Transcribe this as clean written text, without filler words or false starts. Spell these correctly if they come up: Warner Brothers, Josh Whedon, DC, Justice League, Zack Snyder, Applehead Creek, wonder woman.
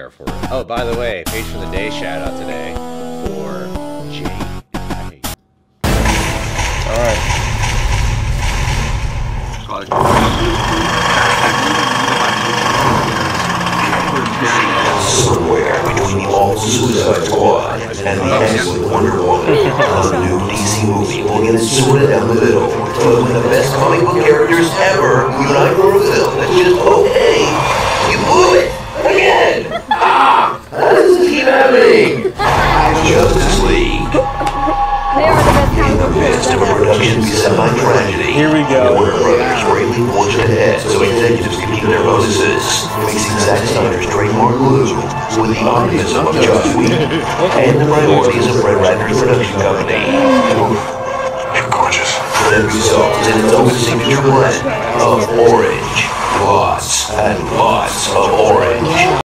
for it. Oh, by the way, page for the day shout out today for Jade. All right. Somewhere between all Suicide Squad and the end with Wonder Woman, the new DC movie will get sorted out in the middle. Two of the best comic book characters ever unite for a film that's just okay. You blew it. Again! Ah! That doesn't keep happening! Justice League. They are the best kind of midst of a production semi-tragedy. Here we go. Warner Brothers greatly pushed ahead so executives could keep their bonuses, mixing Zack Snyder's trademark glue with the optimism of Josh Whedon and the priorities of Brett Ratner's production company. You're gorgeous. That results in its own signature blend of orange. Lots and lots of orange.